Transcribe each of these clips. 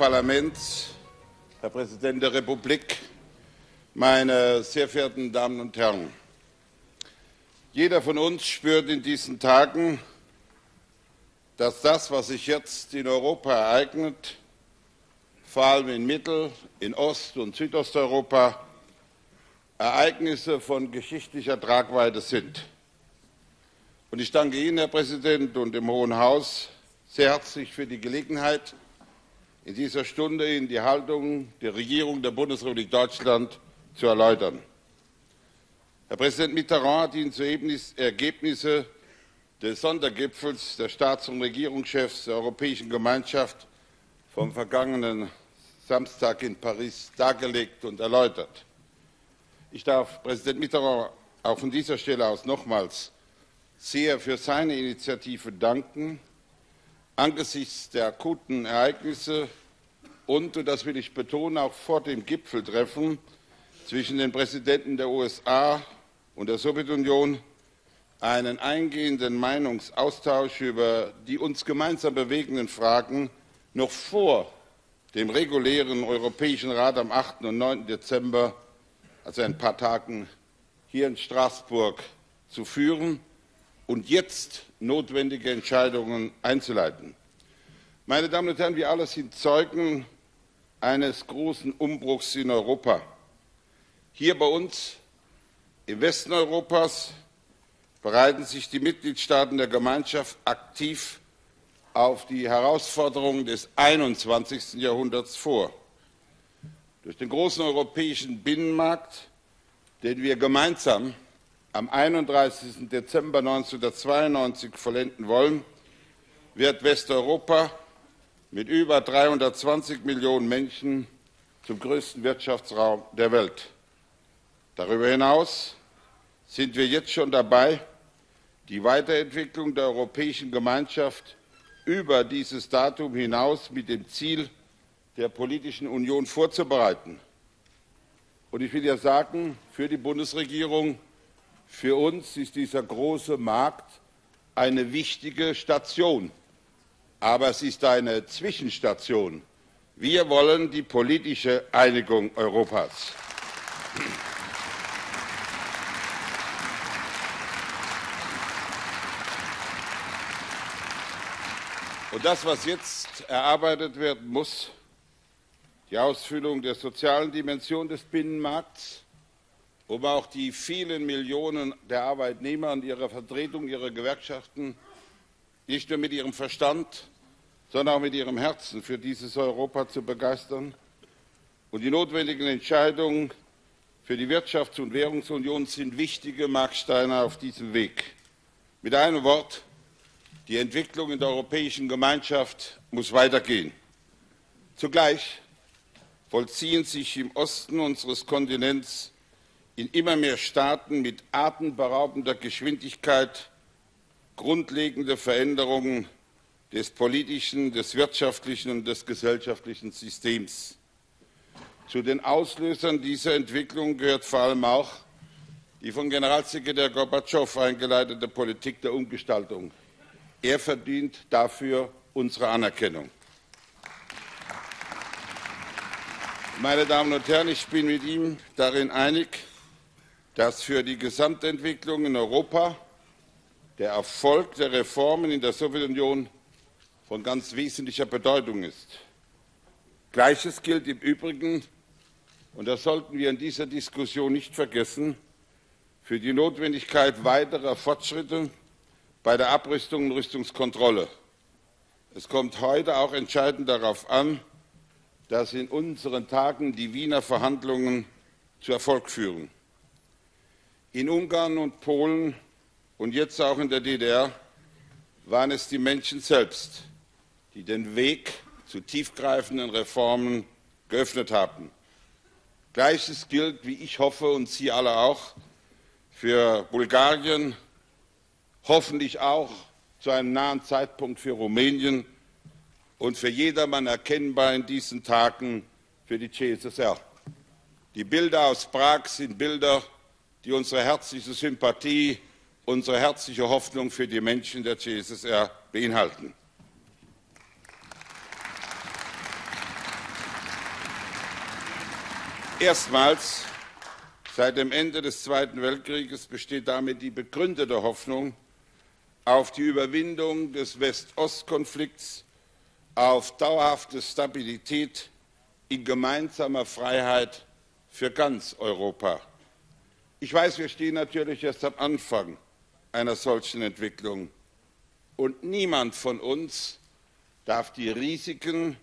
Parlaments, Herr Präsident der Republik, meine sehr verehrten Damen und Herren! Jeder von uns spürt in diesen Tagen, dass das, was sich jetzt in Europa ereignet, vor allem in Mittel-, in Ost- und Südosteuropa, Ereignisse von geschichtlicher Tragweite sind. Und ich danke Ihnen, Herr Präsident, und dem Hohen Haus sehr herzlich für die Gelegenheit, in dieser Stunde Ihnen die Haltung der Regierung der Bundesrepublik Deutschland zu erläutern. Herr Präsident Mitterrand hat Ihnen soeben Ergebnisse des Sondergipfels der Staats- und Regierungschefs der Europäischen Gemeinschaft vom vergangenen Samstag in Paris dargelegt und erläutert. Ich darf Präsident Mitterrand auch von dieser Stelle aus nochmals sehr für seine Initiative danken, angesichts der akuten Ereignisse und das will ich betonen, auch vor dem Gipfeltreffen zwischen den Präsidenten der USA und der Sowjetunion einen eingehenden Meinungsaustausch über die uns gemeinsam bewegenden Fragen noch vor dem regulären Europäischen Rat am 8. und 9. Dezember, also in ein paar Tagen, hier in Straßburg zu führen und jetzt notwendige Entscheidungen einzuleiten. Meine Damen und Herren, wir alle sind Zeugen eines großen Umbruchs in Europa. Hier bei uns im Westen Europas bereiten sich die Mitgliedstaaten der Gemeinschaft aktiv auf die Herausforderungen des 21. Jahrhunderts vor. Durch den großen europäischen Binnenmarkt, den wir gemeinsam am 31. Dezember 1992 vollenden wollen, wird Westeuropa mit über 320 Millionen Menschen zum größten Wirtschaftsraum der Welt. Darüber hinaus sind wir jetzt schon dabei, die Weiterentwicklung der Europäischen Gemeinschaft über dieses Datum hinaus mit dem Ziel der politischen Union vorzubereiten. Und ich will ja sagen, für die Bundesregierung, für uns ist dieser große Markt eine wichtige Station, aber es ist eine Zwischenstation. Wir wollen die politische Einigung Europas. Und das, was jetzt erarbeitet werden muss, die Ausfüllung der sozialen Dimension des Binnenmarkts, um auch die vielen Millionen der Arbeitnehmer und ihrer Vertretung, ihrer Gewerkschaften, nicht nur mit ihrem Verstand, sondern auch mit ihrem Herzen für dieses Europa zu begeistern und die notwendigen Entscheidungen für die Wirtschafts- und Währungsunion sind wichtige Marksteine auf diesem Weg. Mit einem Wort, die Entwicklung in der Europäischen Gemeinschaft muss weitergehen. Zugleich vollziehen sich im Osten unseres Kontinents in immer mehr Staaten mit atemberaubender Geschwindigkeit grundlegende Veränderungen des politischen, des wirtschaftlichen und des gesellschaftlichen Systems. Zu den Auslösern dieser Entwicklung gehört vor allem auch die von Generalsekretär Gorbatschow eingeleitete Politik der Umgestaltung. Er verdient dafür unsere Anerkennung. Meine Damen und Herren, ich bin mit ihm darin einig, dass für die Gesamtentwicklung in Europa der Erfolg der Reformen in der Sowjetunion von ganz wesentlicher Bedeutung ist. Gleiches gilt im Übrigen, und das sollten wir in dieser Diskussion nicht vergessen, für die Notwendigkeit weiterer Fortschritte bei der Abrüstung und Rüstungskontrolle. Es kommt heute auch entscheidend darauf an, dass in unseren Tagen die Wiener Verhandlungen zu Erfolg führen. In Ungarn und Polen und jetzt auch in der DDR waren es die Menschen selbst, die den Weg zu tiefgreifenden Reformen geöffnet haben. Gleiches gilt, wie ich hoffe und Sie alle auch, für Bulgarien, hoffentlich auch zu einem nahen Zeitpunkt für Rumänien und für jedermann erkennbar in diesen Tagen für die CSSR. Die Bilder aus Prag sind Bilder, die unsere herzliche Sympathie, unsere herzliche Hoffnung für die Menschen der CSSR beinhalten. Erstmals seit dem Ende des Zweiten Weltkrieges besteht damit die begründete Hoffnung auf die Überwindung des West-Ost-Konflikts, auf dauerhafte Stabilität in gemeinsamer Freiheit für ganz Europa. Ich weiß, wir stehen natürlich erst am Anfang einer solchen Entwicklung. Und niemand von uns darf die Risiken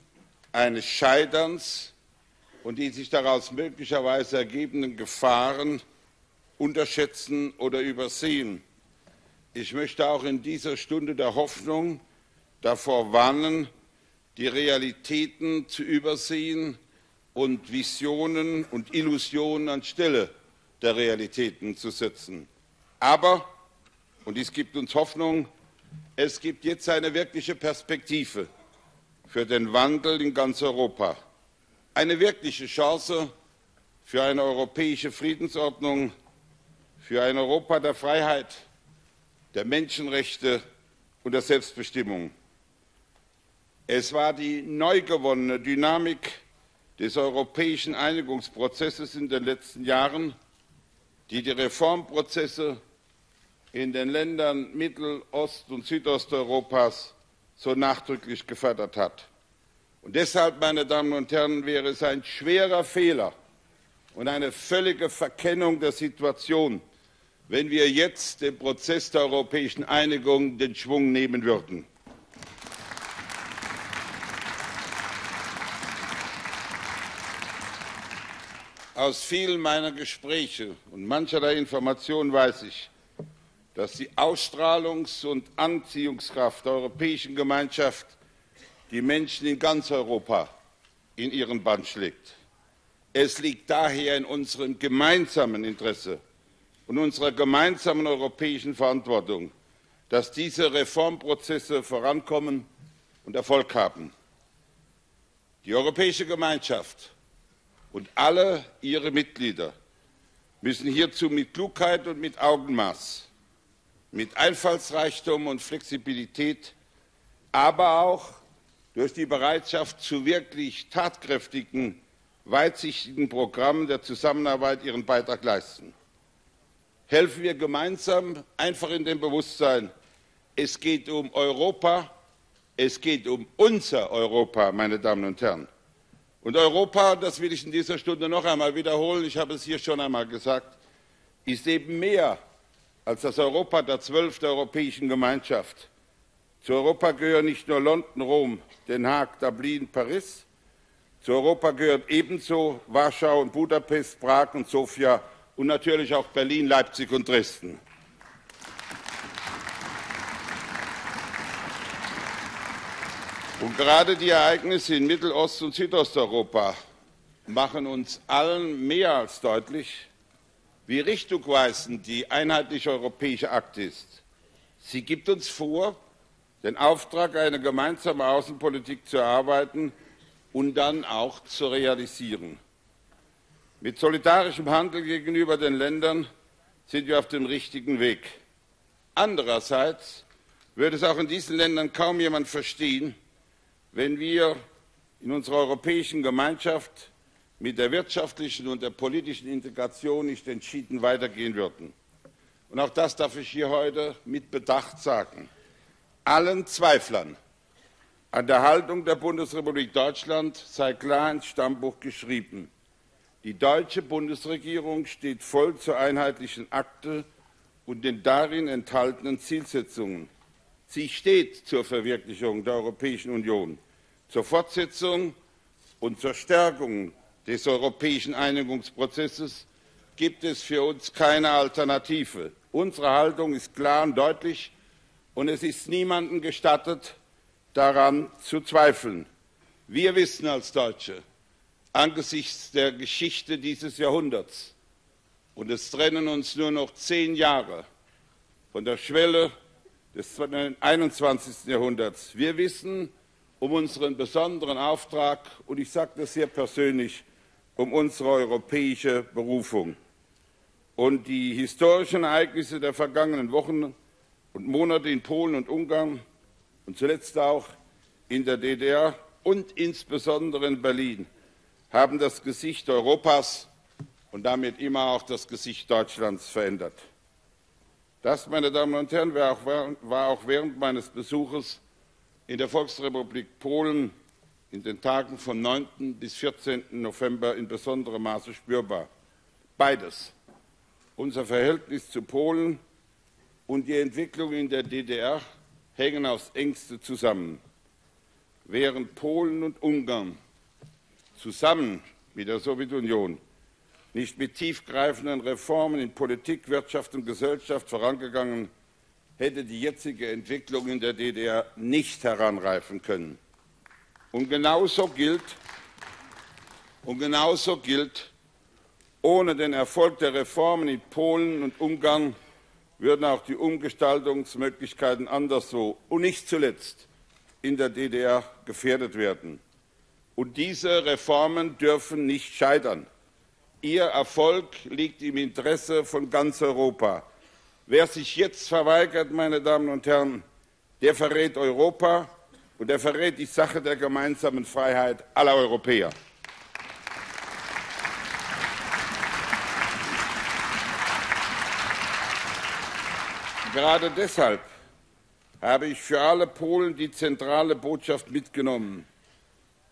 eines Scheiterns und die sich daraus möglicherweise ergebenden Gefahren unterschätzen oder übersehen. Ich möchte auch in dieser Stunde der Hoffnung davor warnen, die Realitäten zu übersehen und Visionen und Illusionen anstelle der Realitäten zu setzen. Aber, und dies gibt uns Hoffnung, es gibt jetzt eine wirkliche Perspektive für den Wandel in ganz Europa. Eine wirkliche Chance für eine europäische Friedensordnung, für ein Europa der Freiheit, der Menschenrechte und der Selbstbestimmung. Es war die neu gewonnene Dynamik des europäischen Einigungsprozesses in den letzten Jahren, die die Reformprozesse in den Ländern Mittel-, Ost- und Südosteuropas so nachdrücklich gefördert hat. Und deshalb, meine Damen und Herren, wäre es ein schwerer Fehler und eine völlige Verkennung der Situation, wenn wir jetzt dem Prozess der europäischen Einigung den Schwung nehmen würden. Aus vielen meiner Gespräche und mancherlei Informationen weiß ich, dass die Ausstrahlungs- und Anziehungskraft der europäischen Gemeinschaft die Menschen in ganz Europa in ihren Bann schlägt. Es liegt daher in unserem gemeinsamen Interesse und unserer gemeinsamen europäischen Verantwortung, dass diese Reformprozesse vorankommen und Erfolg haben. Die europäische Gemeinschaft und alle ihre Mitglieder müssen hierzu mit Klugheit und mit Augenmaß, mit Einfallsreichtum und Flexibilität, aber auch durch die Bereitschaft zu wirklich tatkräftigen, weitsichtigen Programmen der Zusammenarbeit ihren Beitrag leisten. Helfen wir gemeinsam, einfach in dem Bewusstsein, es geht um Europa, es geht um unser Europa, meine Damen und Herren. Und Europa, das will ich in dieser Stunde noch einmal wiederholen, ich habe es hier schon einmal gesagt, ist eben mehr als das Europa der 12 der Europäischen Gemeinschaft. Zu Europa gehören nicht nur London, Rom, Den Haag, Dublin, Paris. Zu Europa gehört ebenso Warschau und Budapest, Prag und Sofia und natürlich auch Berlin, Leipzig und Dresden. Und gerade die Ereignisse in Mittelost- und Südosteuropa machen uns allen mehr als deutlich, wie richtungweisend die einheitliche europäische Akt ist. Sie gibt uns vor, den Auftrag, eine gemeinsame Außenpolitik zu erarbeiten und dann auch zu realisieren. Mit solidarischem Handel gegenüber den Ländern sind wir auf dem richtigen Weg. Andererseits würde es auch in diesen Ländern kaum jemand verstehen, wenn wir in unserer europäischen Gemeinschaft mit der wirtschaftlichen und der politischen Integration nicht entschieden weitergehen würden. Und auch das darf ich hier heute mit Bedacht sagen. Allen Zweiflern an der Haltung der Bundesrepublik Deutschland sei klar ins Stammbuch geschrieben: Die deutsche Bundesregierung steht voll zur einheitlichen Akte und den darin enthaltenen Zielsetzungen. Sie steht zur Verwirklichung der Europäischen Union, zur Fortsetzung und zur Stärkung des europäischen Einigungsprozesses gibt es für uns keine Alternative. Unsere Haltung ist klar und deutlich, und es ist niemandem gestattet, daran zu zweifeln. Wir wissen als Deutsche angesichts der Geschichte dieses Jahrhunderts, und es trennen uns nur noch 10 Jahre von der Schwelle des 21. Jahrhunderts, wir wissen um unseren besonderen Auftrag, und ich sage das sehr persönlich, um unsere europäische Berufung. Und die historischen Ereignisse der vergangenen Wochen und Monate in Polen und Ungarn und zuletzt auch in der DDR und insbesondere in Berlin haben das Gesicht Europas und damit immer auch das Gesicht Deutschlands verändert. Das, meine Damen und Herren, war auch während meines Besuches in der Volksrepublik Polen in den Tagen vom 9. bis 14. November in besonderem Maße spürbar. Beides, unser Verhältnis zu Polen und die Entwicklung in der DDR, hängen aufs Engste zusammen. Während Polen und Ungarn zusammen mit der Sowjetunion nicht mit tiefgreifenden Reformen in Politik, Wirtschaft und Gesellschaft vorangegangen, hätte die jetzige Entwicklung in der DDR nicht heranreifen können. Und genauso gilt, ohne den Erfolg der Reformen in Polen und Ungarn würden auch die Umgestaltungsmöglichkeiten anderswo und nicht zuletzt in der DDR gefährdet werden. Und diese Reformen dürfen nicht scheitern. Ihr Erfolg liegt im Interesse von ganz Europa. Wer sich jetzt verweigert, meine Damen und Herren, der verrät Europa und der verrät die Sache der gemeinsamen Freiheit aller Europäer. Gerade deshalb habe ich für alle Polen die zentrale Botschaft mitgenommen.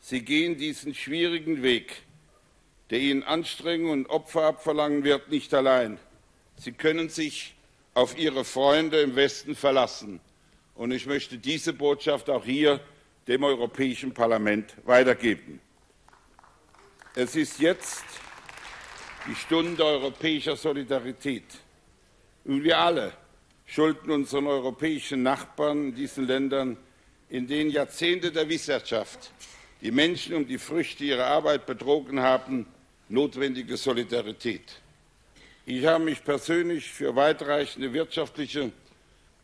Sie gehen diesen schwierigen Weg, der ihnen Anstrengungen und Opfer abverlangen wird, nicht allein. Sie können sich auf ihre Freunde im Westen verlassen. Und ich möchte diese Botschaft auch hier dem Europäischen Parlament weitergeben. Es ist jetzt die Stunde europäischer Solidarität. Und wir alle schulden unseren europäischen Nachbarn in diesen Ländern, in denen Jahrzehnte der Wissenschaft die Menschen um die Früchte ihrer Arbeit betrogen haben, notwendige Solidarität. Ich habe mich persönlich für weitreichende wirtschaftliche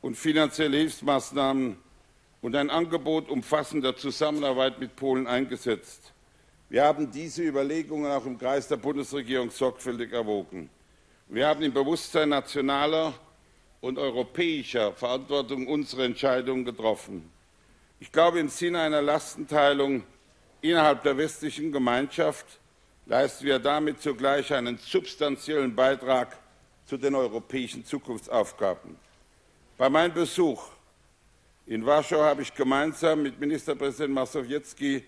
und finanzielle Hilfsmaßnahmen und ein Angebot umfassender Zusammenarbeit mit Polen eingesetzt. Wir haben diese Überlegungen auch im Kreis der Bundesregierung sorgfältig erwogen. Wir haben im Bewusstsein nationaler und europäischer Verantwortung unsere Entscheidungen getroffen. Ich glaube, im Sinne einer Lastenteilung innerhalb der westlichen Gemeinschaft leisten wir damit zugleich einen substanziellen Beitrag zu den europäischen Zukunftsaufgaben. Bei meinem Besuch in Warschau habe ich gemeinsam mit Ministerpräsident Mazowiecki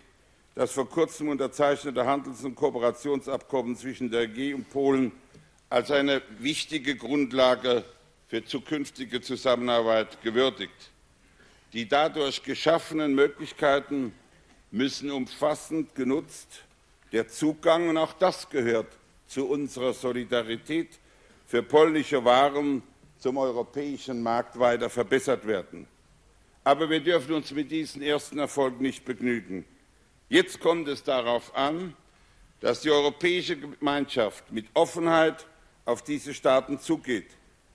das vor kurzem unterzeichnete Handels- und Kooperationsabkommen zwischen der EG und Polen als eine wichtige Grundlage für zukünftige Zusammenarbeit gewürdigt. Die dadurch geschaffenen Möglichkeiten müssen umfassend genutzt, der Zugang, und auch das gehört zu unserer Solidarität, für polnische Waren zum europäischen Markt weiter verbessert werden. Aber wir dürfen uns mit diesen ersten Erfolgen nicht begnügen. Jetzt kommt es darauf an, dass die europäische Gemeinschaft mit Offenheit auf diese Staaten zugeht.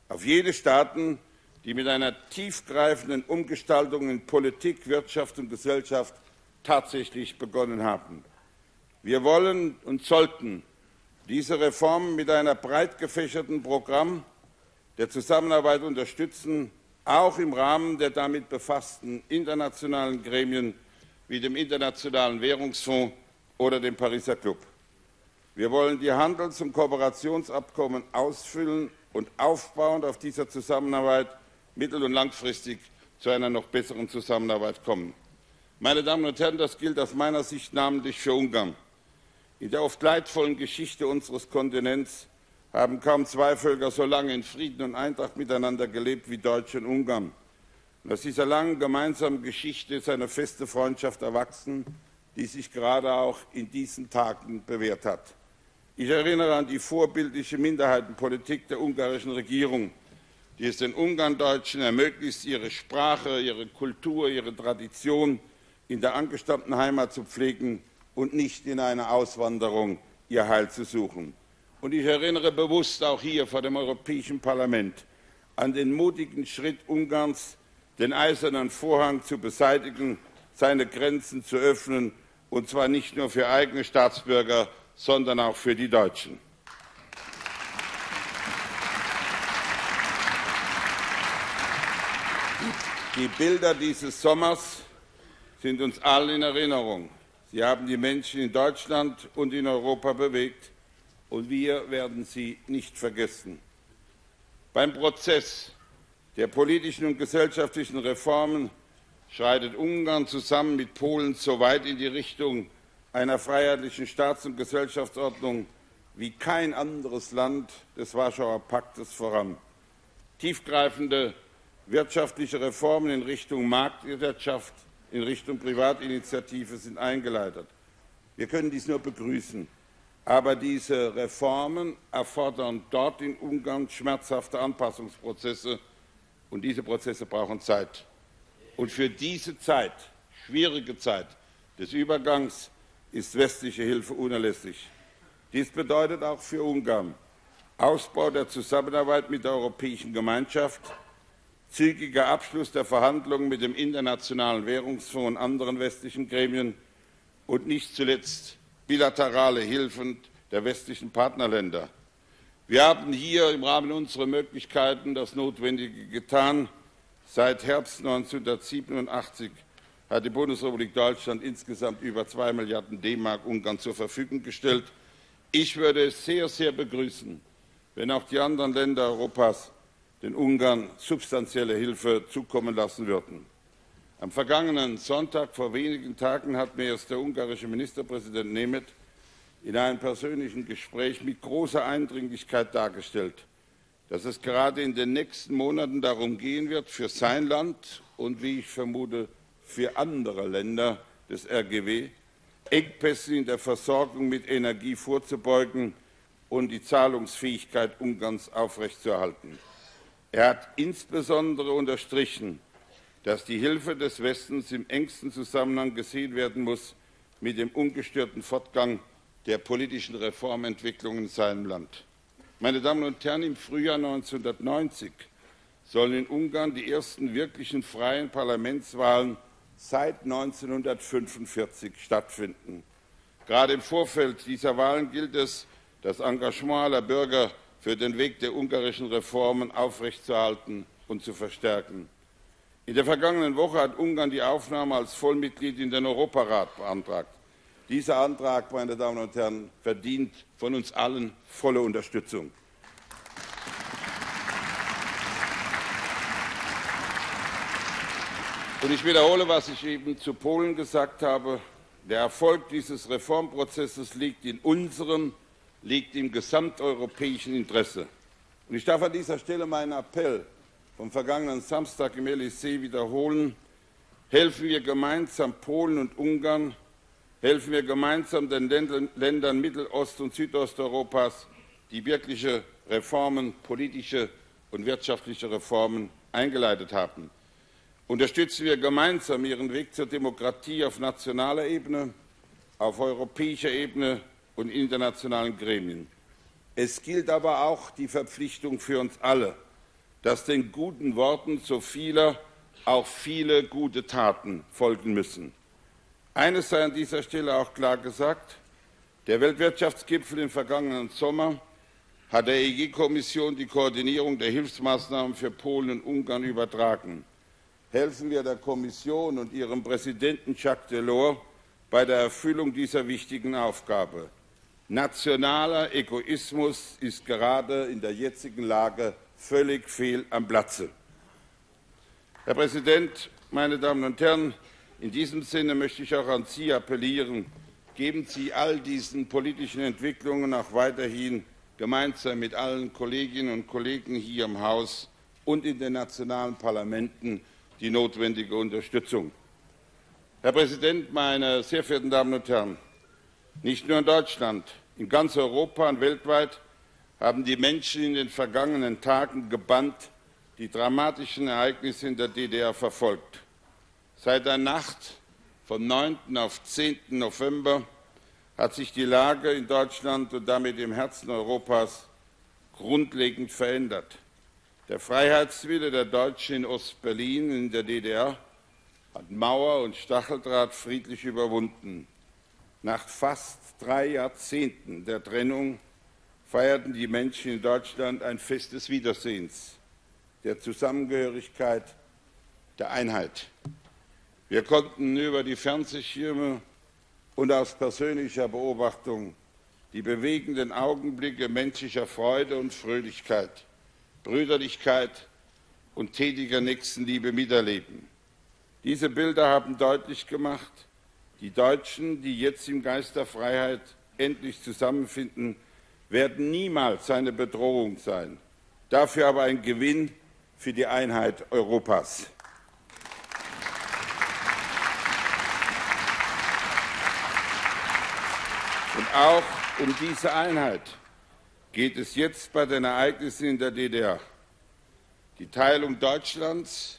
Auf jene Staaten, die mit einer tiefgreifenden Umgestaltung in Politik, Wirtschaft und Gesellschaft tatsächlich begonnen haben. Wir wollen und sollten diese Reformen mit einem breit gefächerten Programm der Zusammenarbeit unterstützen, auch im Rahmen der damit befassten internationalen Gremien wie dem Internationalen Währungsfonds oder dem Pariser Club. Wir wollen die Handels- und Kooperationsabkommen ausfüllen und aufbauend auf dieser Zusammenarbeit mittel- und langfristig zu einer noch besseren Zusammenarbeit kommen. Meine Damen und Herren, das gilt aus meiner Sicht namentlich für Ungarn. In der oft leidvollen Geschichte unseres Kontinents haben kaum zwei Völker so lange in Frieden und Eintracht miteinander gelebt wie Deutsche und Ungarn. Und aus dieser langen gemeinsamen Geschichte ist eine feste Freundschaft erwachsen, die sich gerade auch in diesen Tagen bewährt hat. Ich erinnere an die vorbildliche Minderheitenpolitik der ungarischen Regierung, die es den Ungarndeutschen ermöglicht, ihre Sprache, ihre Kultur, ihre Tradition in der angestammten Heimat zu pflegen und nicht in einer Auswanderung ihr Heil zu suchen. Und ich erinnere bewusst auch hier vor dem Europäischen Parlament an den mutigen Schritt Ungarns, den eisernen Vorhang zu beseitigen, seine Grenzen zu öffnen, und zwar nicht nur für eigene Staatsbürger, sondern auch für die Deutschen. Die Bilder dieses Sommers sind uns allen in Erinnerung. Sie haben die Menschen in Deutschland und in Europa bewegt, und wir werden sie nicht vergessen. Beim Prozess der politischen und gesellschaftlichen Reformen schreitet Ungarn zusammen mit Polen so weit in die Richtung einer freiheitlichen Staats- und Gesellschaftsordnung wie kein anderes Land des Warschauer Paktes voran. Tiefgreifende wirtschaftliche Reformen in Richtung Marktwirtschaft, in Richtung Privatinitiative sind eingeleitet. Wir können dies nur begrüßen. Aber diese Reformen erfordern dort in Ungarn schmerzhafte Anpassungsprozesse, und diese Prozesse brauchen Zeit. Und für diese Zeit, schwierige Zeit des Übergangs, ist westliche Hilfe unerlässlich. Dies bedeutet auch für Ungarn Ausbau der Zusammenarbeit mit der Europäischen Gemeinschaft, zügiger Abschluss der Verhandlungen mit dem Internationalen Währungsfonds und anderen westlichen Gremien und nicht zuletzt bilaterale Hilfen der westlichen Partnerländer. Wir haben hier im Rahmen unserer Möglichkeiten das Notwendige getan. Seit Herbst 1987 hat die Bundesrepublik Deutschland insgesamt über 2 Milliarden D-Mark Ungarn zur Verfügung gestellt. Ich würde es sehr, sehr begrüßen, wenn auch die anderen Länder Europas den Ungarn substanzielle Hilfe zukommen lassen würden. Am vergangenen Sonntag, vor wenigen Tagen, hat mir erst der ungarische Ministerpräsident Németh in einem persönlichen Gespräch mit großer Eindringlichkeit dargestellt, dass es gerade in den nächsten Monaten darum gehen wird, für sein Land und, wie ich vermute, für andere Länder des RGW Engpässen in der Versorgung mit Energie vorzubeugen und die Zahlungsfähigkeit Ungarns aufrechtzuerhalten. Er hat insbesondere unterstrichen, dass die Hilfe des Westens im engsten Zusammenhang gesehen werden muss mit dem ungestörten Fortgang der politischen Reformentwicklung in seinem Land. Meine Damen und Herren, im Frühjahr 1990 sollen in Ungarn die ersten wirklichen freien Parlamentswahlen seit 1945 stattfinden. Gerade im Vorfeld dieser Wahlen gilt es, das Engagement aller Bürger für den Weg der ungarischen Reformen aufrechtzuerhalten und zu verstärken. In der vergangenen Woche hat Ungarn die Aufnahme als Vollmitglied in den Europarat beantragt. Dieser Antrag, meine Damen und Herren, verdient von uns allen volle Unterstützung. Und ich wiederhole, was ich eben zu Polen gesagt habe. Der Erfolg dieses Reformprozesses liegt in unserem, liegt im gesamteuropäischen Interesse. Und ich darf an dieser Stelle meinen Appell vom vergangenen Samstag im Elysée wiederholen. Helfen wir gemeinsam Polen und Ungarn, helfen wir gemeinsam den Ländern Mittelost- und Südosteuropas, die wirkliche Reformen, politische und wirtschaftliche Reformen eingeleitet haben. Unterstützen wir gemeinsam ihren Weg zur Demokratie auf nationaler Ebene, auf europäischer Ebene und internationalen Gremien. Es gilt aber auch die Verpflichtung für uns alle, dass den guten Worten so vieler auch viele gute Taten folgen müssen. Eines sei an dieser Stelle auch klar gesagt: Der Weltwirtschaftsgipfel im vergangenen Sommer hat der EG-Kommission die Koordinierung der Hilfsmaßnahmen für Polen und Ungarn übertragen. Helfen wir der Kommission und ihrem Präsidenten Jacques Delors bei der Erfüllung dieser wichtigen Aufgabe. Nationaler Egoismus ist gerade in der jetzigen Lage völlig fehl am Platze. Herr Präsident, meine Damen und Herren, in diesem Sinne möchte ich auch an Sie appellieren: Geben Sie all diesen politischen Entwicklungen auch weiterhin gemeinsam mit allen Kolleginnen und Kollegen hier im Haus und in den nationalen Parlamenten die notwendige Unterstützung. Herr Präsident, meine sehr verehrten Damen und Herren, nicht nur in Deutschland, in ganz Europa und weltweit haben die Menschen in den vergangenen Tagen gebannt die dramatischen Ereignisse in der DDR verfolgt. Seit der Nacht vom 9. auf 10. November hat sich die Lage in Deutschland und damit im Herzen Europas grundlegend verändert. Der Freiheitswille der Deutschen in Ostberlin, in der DDR, hat Mauer und Stacheldraht friedlich überwunden. Nach fast 3 Jahrzehnten der Trennung feierten die Menschen in Deutschland ein Fest des Wiedersehens, der Zusammengehörigkeit, der Einheit. Wir konnten über die Fernsehschirme und aus persönlicher Beobachtung die bewegenden Augenblicke menschlicher Freude und Fröhlichkeit, Brüderlichkeit und tätiger Nächstenliebe miterleben. Diese Bilder haben deutlich gemacht, die Deutschen, die jetzt im Geist der Freiheit endlich zusammenfinden, werden niemals eine Bedrohung sein, dafür aber ein Gewinn für die Einheit Europas. Und auch um diese Einheit geht es jetzt bei den Ereignissen in der DDR. Die Teilung Deutschlands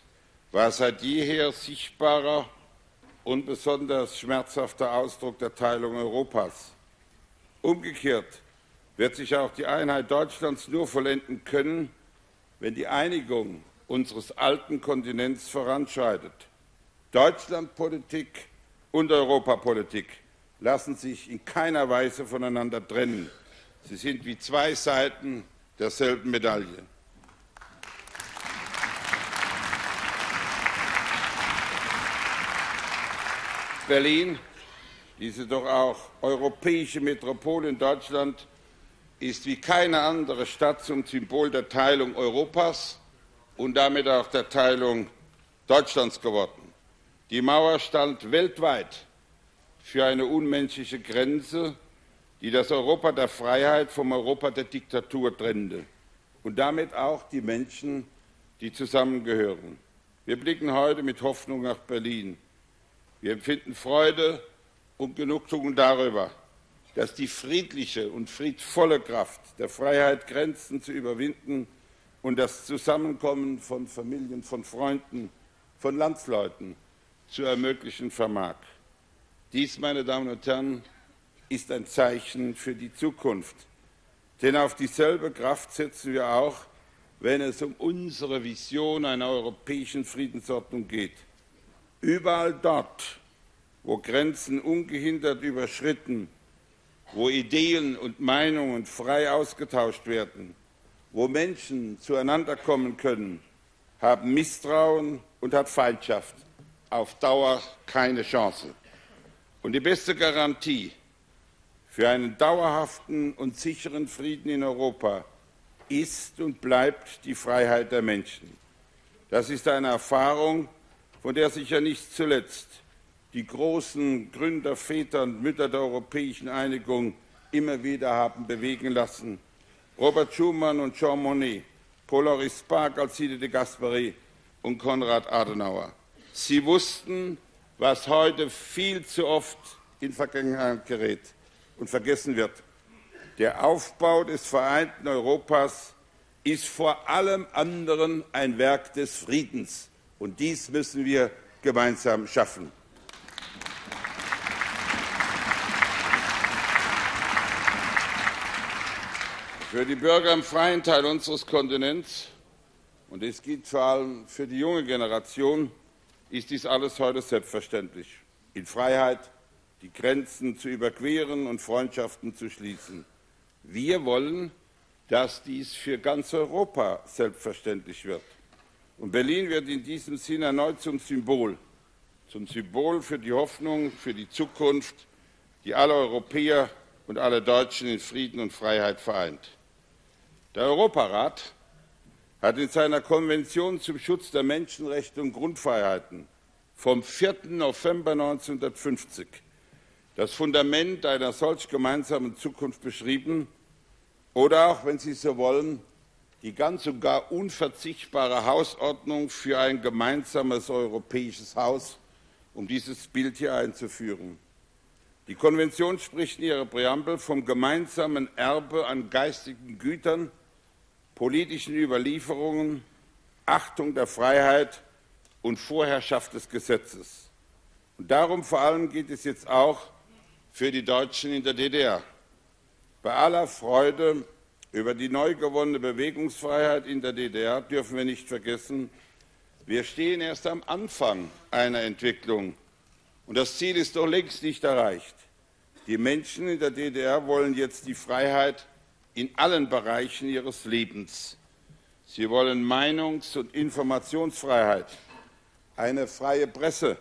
war seit jeher sichtbarer und besonders schmerzhafter Ausdruck der Teilung Europas. Umgekehrt wird sich auch die Einheit Deutschlands nur vollenden können, wenn die Einigung unseres alten Kontinents voranschreitet. Deutschlandpolitik und Europapolitik lassen sich in keiner Weise voneinander trennen. Sie sind wie zwei Seiten derselben Medaille. Berlin, diese doch auch europäische Metropole in Deutschland, ist wie keine andere Stadt zum Symbol der Teilung Europas und damit auch der Teilung Deutschlands geworden. Die Mauer stand weltweit für eine unmenschliche Grenze, die das Europa der Freiheit vom Europa der Diktatur trennte und damit auch die Menschen, die zusammengehören. Wir blicken heute mit Hoffnung nach Berlin. Wir empfinden Freude und Genugtuung darüber, dass die friedliche und friedvolle Kraft der Freiheit, Grenzen zu überwinden und das Zusammenkommen von Familien, von Freunden, von Landsleuten zu ermöglichen vermag. Dies, meine Damen und Herren, ist ein Zeichen für die Zukunft. Denn auf dieselbe Kraft setzen wir auch, wenn es um unsere Vision einer europäischen Friedensordnung geht. Überall dort, wo Grenzen ungehindert überschritten, wo Ideen und Meinungen frei ausgetauscht werden, wo Menschen zueinander kommen können, haben Misstrauen und hat Feindschaft auf Dauer keine Chance. Und die beste Garantie für einen dauerhaften und sicheren Frieden in Europa ist und bleibt die Freiheit der Menschen. Das ist eine Erfahrung, von der sicher nicht zuletzt die großen Gründer, Väter und Mütter der europäischen Einigung immer wieder haben bewegen lassen. Robert Schuman und Jean Monnet, Paul-Henri Spaak, Alcide de Gasperi und Konrad Adenauer. Sie wussten, was heute viel zu oft in Vergangenheit gerät und vergessen wird. Der Aufbau des vereinten Europas ist vor allem anderen ein Werk des Friedens. Und dies müssen wir gemeinsam schaffen. Für die Bürger im freien Teil unseres Kontinents, und es gilt vor allem für die junge Generation, ist dies alles heute selbstverständlich. In Freiheit, die Grenzen zu überqueren und Freundschaften zu schließen. Wir wollen, dass dies für ganz Europa selbstverständlich wird. Und Berlin wird in diesem Sinn erneut zum Symbol für die Hoffnung, für die Zukunft, die alle Europäer und alle Deutschen in Frieden und Freiheit vereint. Der Europarat hat in seiner Konvention zum Schutz der Menschenrechte und Grundfreiheiten vom 4. November 1950 das Fundament einer solch gemeinsamen Zukunft beschrieben oder auch, wenn Sie so wollen, die ganz und gar unverzichtbare Hausordnung für ein gemeinsames europäisches Haus, um dieses Bild hier einzuführen. Die Konvention spricht in ihrer Präambel vom gemeinsamen Erbe an geistigen Gütern, politischen Überlieferungen, Achtung der Freiheit und Vorherrschaft des Gesetzes. Und darum vor allem geht es jetzt auch für die Deutschen in der DDR. Bei aller Freude über die neu gewonnene Bewegungsfreiheit in der DDR dürfen wir nicht vergessen, wir stehen erst am Anfang einer Entwicklung. Und das Ziel ist doch längst nicht erreicht. Die Menschen in der DDR wollen jetzt die Freiheit in allen Bereichen ihres Lebens. Sie wollen Meinungs- und Informationsfreiheit, eine freie Presse,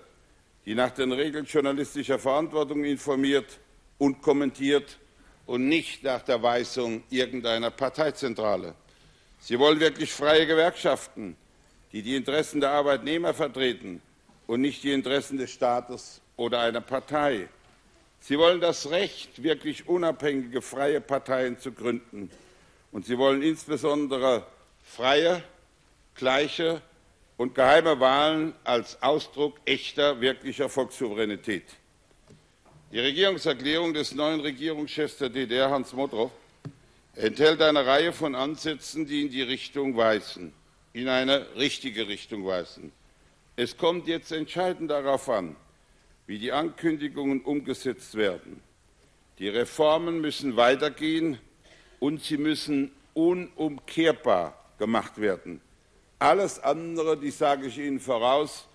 die nach den Regeln journalistischer Verantwortung informiert und kommentiert und nicht nach der Weisung irgendeiner Parteizentrale. Sie wollen wirklich freie Gewerkschaften, die die Interessen der Arbeitnehmer vertreten und nicht die Interessen des Staates oder einer Partei. Sie wollen das Recht, wirklich unabhängige, freie Parteien zu gründen. Und sie wollen insbesondere freie, gleiche und geheime Wahlen als Ausdruck echter, wirklicher Volkssouveränität. Die Regierungserklärung des neuen Regierungschefs der DDR, Hans Modrow, enthält eine Reihe von Ansätzen, die in die Richtung weisen, in eine richtige Richtung weisen. Es kommt jetzt entscheidend darauf an, wie die Ankündigungen umgesetzt werden. Die Reformen müssen weitergehen und sie müssen unumkehrbar gemacht werden. Alles andere, das sage ich Ihnen voraus,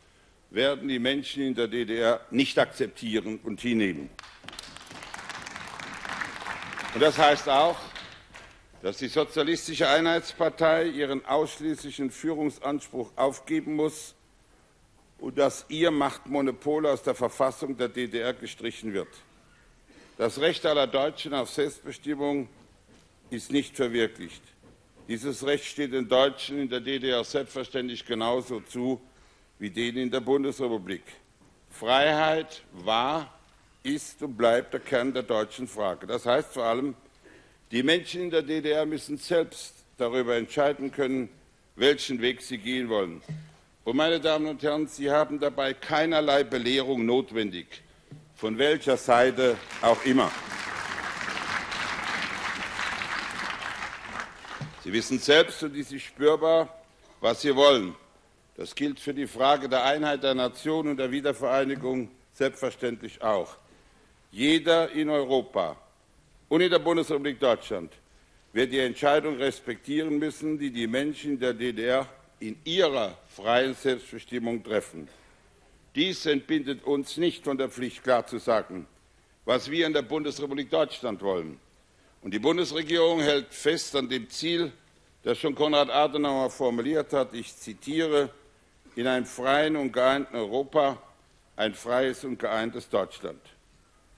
werden die Menschen in der DDR nicht akzeptieren und hinnehmen. Und das heißt auch, dass die Sozialistische Einheitspartei ihren ausschließlichen Führungsanspruch aufgeben muss und dass ihr Machtmonopol aus der Verfassung der DDR gestrichen wird. Das Recht aller Deutschen auf Selbstbestimmung ist nicht verwirklicht. Dieses Recht steht den Deutschen in der DDR selbstverständlich genauso zu wie denen in der Bundesrepublik. Freiheit war, ist und bleibt der Kern der deutschen Frage. Das heißt vor allem, die Menschen in der DDR müssen selbst darüber entscheiden können, welchen Weg sie gehen wollen. Und meine Damen und Herren, Sie haben dabei keinerlei Belehrung notwendig, von welcher Seite auch immer. Sie wissen selbst, und dies ist spürbar, was Sie wollen. Das gilt für die Frage der Einheit der Nation und der Wiedervereinigung selbstverständlich auch. Jeder in Europa und in der Bundesrepublik Deutschland wird die Entscheidung respektieren müssen, die die Menschen in der DDR in ihrer freien Selbstbestimmung treffen. Dies entbindet uns nicht von der Pflicht, klar zu sagen, was wir in der Bundesrepublik Deutschland wollen. Und die Bundesregierung hält fest an dem Ziel, das schon Konrad Adenauer formuliert hat, ich zitiere, in einem freien und geeinten Europa, ein freies und geeintes Deutschland.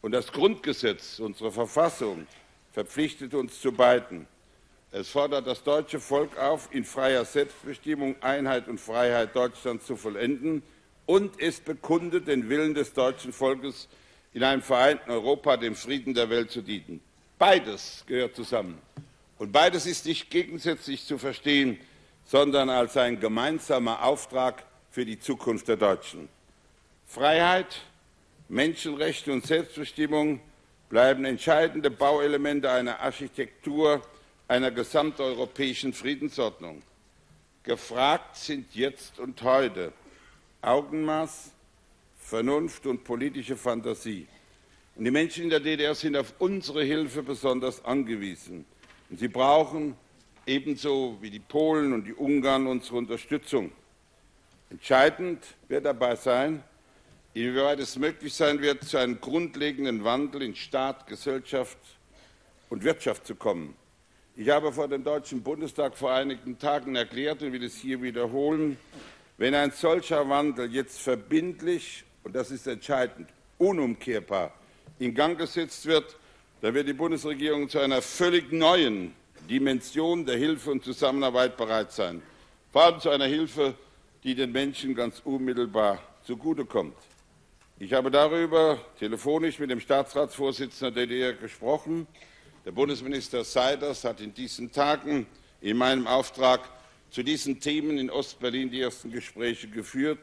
Und das Grundgesetz, unsere Verfassung, verpflichtet uns zu beiden. Es fordert das deutsche Volk auf, in freier Selbstbestimmung Einheit und Freiheit Deutschlands zu vollenden, und es bekundet den Willen des deutschen Volkes, in einem vereinten Europa dem Frieden der Welt zu dienen. Beides gehört zusammen. Und beides ist nicht gegensätzlich zu verstehen, sondern als ein gemeinsamer Auftrag für die Zukunft der Deutschen. Freiheit, Menschenrechte und Selbstbestimmung bleiben entscheidende Bauelemente einer Architektur einer gesamteuropäischen Friedensordnung. Gefragt sind jetzt und heute Augenmaß, Vernunft und politische Fantasie. Und die Menschen in der DDR sind auf unsere Hilfe besonders angewiesen. Und sie brauchen, ebenso wie die Polen und die Ungarn, unsere Unterstützung. Entscheidend wird dabei sein, inwieweit es möglich sein wird, zu einem grundlegenden Wandel in Staat, Gesellschaft und Wirtschaft zu kommen. Ich habe vor dem Deutschen Bundestag vor einigen Tagen erklärt und will es hier wiederholen, wenn ein solcher Wandel jetzt verbindlich, und das ist entscheidend, unumkehrbar in Gang gesetzt wird, dann wird die Bundesregierung zu einer völlig neuen Dimension der Hilfe und Zusammenarbeit bereit sein. Vor allem zu einer Hilfe, die den Menschen ganz unmittelbar zugutekommt. Ich habe darüber telefonisch mit dem Staatsratsvorsitzenden der DDR gesprochen. Der Bundesminister Seiders hat in diesen Tagen in meinem Auftrag zu diesen Themen in Ostberlin die ersten Gespräche geführt.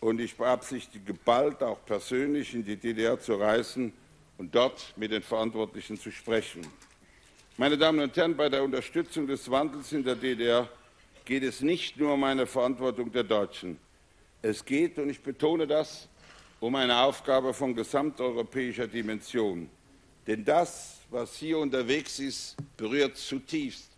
Und ich beabsichtige bald auch persönlich in die DDR zu reisen und dort mit den Verantwortlichen zu sprechen. Meine Damen und Herren, bei der Unterstützung des Wandels in der DDR geht es nicht nur um eine Verantwortung der Deutschen. Es geht, und ich betone das, um eine Aufgabe von gesamteuropäischer Dimension. Denn das, was hier unterwegs ist, berührt zutiefst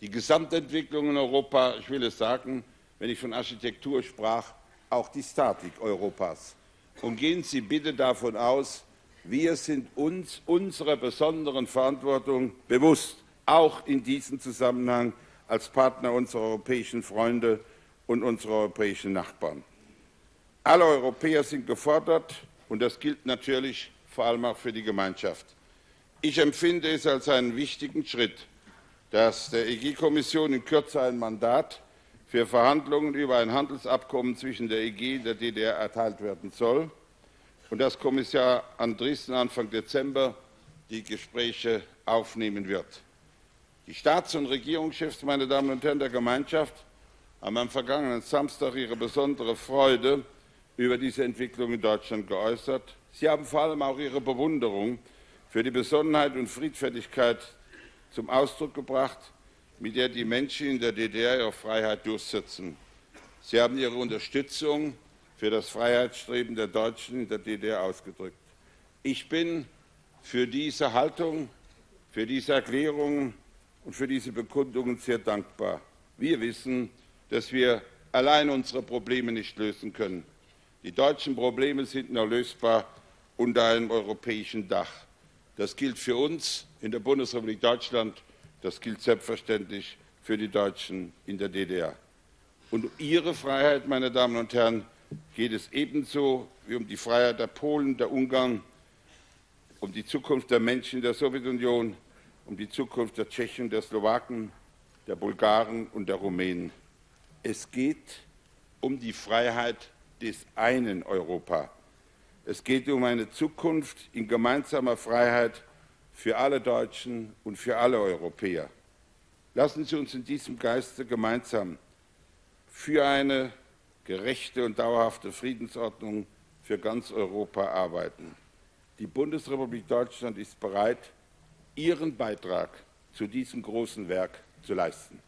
die Gesamtentwicklung in Europa, ich will es sagen, wenn ich von Architektur sprach, auch die Statik Europas. Und gehen Sie bitte davon aus, wir sind uns unserer besonderen Verantwortung bewusst, auch in diesem Zusammenhang als Partner unserer europäischen Freunde und unserer europäischen Nachbarn. Alle Europäer sind gefordert, und das gilt natürlich vor allem auch für die Gemeinschaft. Ich empfinde es als einen wichtigen Schritt, dass der EG-Kommission in Kürze ein Mandat für Verhandlungen über ein Handelsabkommen zwischen der EG und der DDR erteilt werden soll und dass Kommissar Andriessen Anfang Dezember die Gespräche aufnehmen wird. Die Staats- und Regierungschefs, meine Damen und Herren der Gemeinschaft, haben am vergangenen Samstag ihre besondere Freude über diese Entwicklung in Deutschland geäußert. Sie haben vor allem auch ihre Bewunderung für die Besonnenheit und Friedfertigkeit zum Ausdruck gebracht, mit der die Menschen in der DDR ihre Freiheit durchsetzen. Sie haben ihre Unterstützung für das Freiheitsstreben der Deutschen in der DDR ausgedrückt. Ich bin für diese Haltung, für diese Erklärungen und für diese Bekundungen sehr dankbar. Wir wissen, dass wir allein unsere Probleme nicht lösen können. Die deutschen Probleme sind nur lösbar unter einem europäischen Dach. Das gilt für uns in der Bundesrepublik Deutschland, das gilt selbstverständlich für die Deutschen in der DDR. Und um ihre Freiheit, meine Damen und Herren, geht es ebenso wie um die Freiheit der Polen, der Ungarn, um die Zukunft der Menschen in der Sowjetunion, um die Zukunft der Tschechen, der Slowaken, der Bulgaren und der Rumänen. Es geht um die Freiheit des einen Europa. Es geht um eine Zukunft in gemeinsamer Freiheit für alle Deutschen und für alle Europäer. Lassen Sie uns in diesem Geiste gemeinsam für eine gerechte und dauerhafte Friedensordnung für ganz Europa arbeiten. Die Bundesrepublik Deutschland ist bereit, ihren Beitrag zu diesem großen Werk zu leisten.